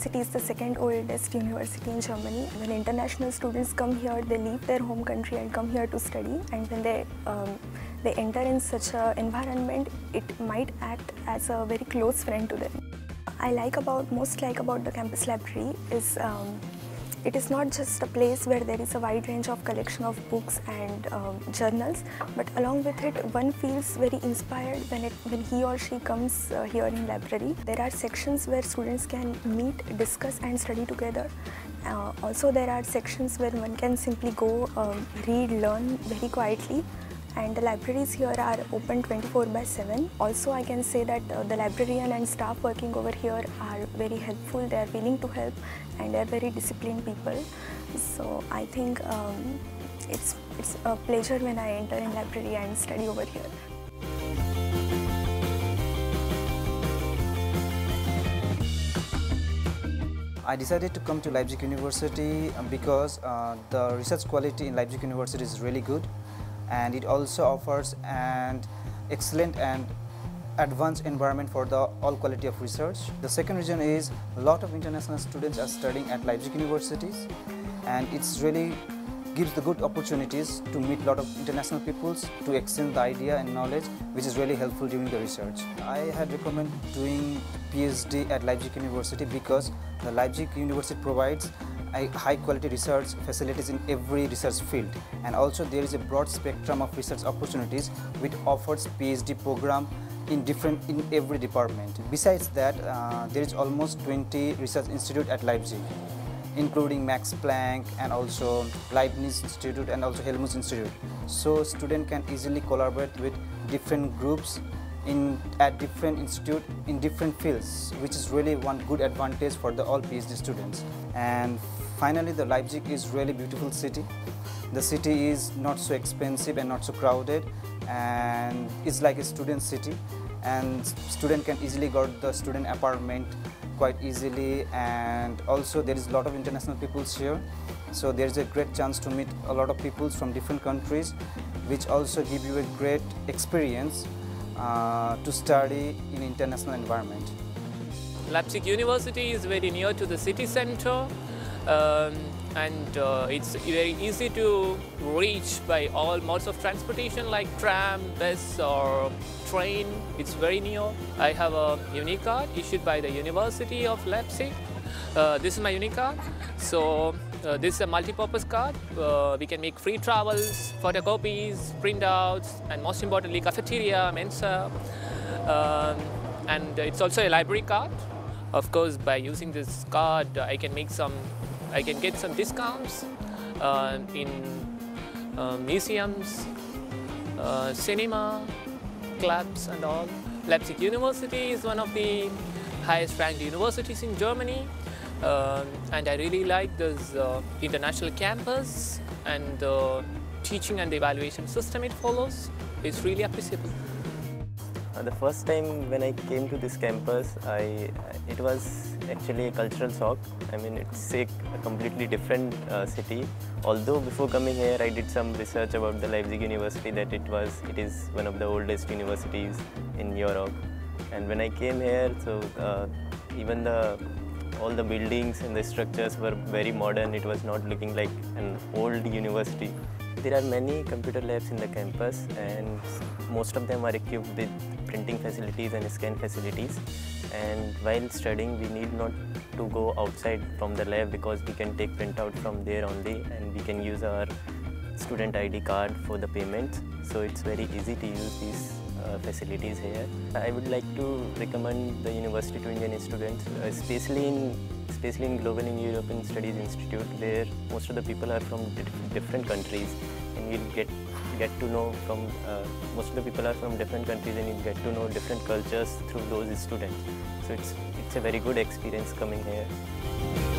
University is the second oldest university in Germany. When international students come here, they leave their home country and come here to study, and when they enter in such an environment, it might act as a very close friend to them. I most like about the campus library is it is not just a place where there is a wide range of collection of books and journals, but along with it, one feels very inspired when he or she comes here in library. There are sections where students can meet, discuss and study together. Also, there are sections where one can simply go read, learn very quietly. And the libraries here are open 24/7. Also, I can say that the librarian and staff working over here are very helpful. They are willing to help and they are very disciplined people. So I think it's a pleasure when I enter in library and study over here. I decided to come to Leipzig University because the research quality in Leipzig University is really good. And it also offers an excellent and advanced environment for the all quality of research. The second reason is a lot of international students are studying at Leipzig universities, and it's really gives the good opportunities to meet a lot of international peoples, to exchange the idea and knowledge, which is really helpful during the research. I had recommended doing PhD at Leipzig University because the Leipzig University provides high quality research facilities in every research field, and also there is a broad spectrum of research opportunities which offers PhD program in every department. Besides that, there is almost 20 research institutes at Leipzig, including Max Planck and also Leibniz Institute and also Helmholtz Institute. So students can easily collaborate with different groups at different institutes in different fields, which is really one good advantage for the all PhD students. And finally, the Leipzig is really beautiful city. The city is not so expensive and not so crowded, and it's like a student city, and student can easily get the student apartment quite easily, and also there is a lot of international peoples here, so there is a great chance to meet a lot of peoples from different countries, which also give you a great experience to study in international environment. Leipzig University is very near to the city center, and it's very easy to reach by all modes of transportation like tram, bus or train. It's very near. I have a unique card issued by the University of Leipzig. This is my unique card. So this is a multi-purpose card. We can make free travels, photocopies, printouts, and most importantly, cafeteria, mensa. And it's also a library card. Of course, by using this card, I can get some discounts in museums, cinema, clubs, and all. Leipzig University is one of the highest-ranked universities in Germany. And I really like this international campus, and the teaching and evaluation system it follows is really appreciable. The first time when I came to this campus, it was actually a cultural shock. I mean, it's a completely different city. Although before coming here, I did some research about the Leipzig University that it is one of the oldest universities in Europe. And when I came here, so even all the buildings and the structures were very modern. It was not looking like an old university. There are many computer labs in the campus, and most of them are equipped with printing facilities and scan facilities. And while studying, we need not to go outside from the lab because we can take printout from there only, and we can use our student ID card for the payments. So it's very easy to use these facilities here. I would like to recommend the university to Indian students, especially in Global and European Studies Institute, where most of the people are from different countries, and you'll get to know from most of the people are from different countries, and you'll get to know different cultures through those students. So it's a very good experience coming here.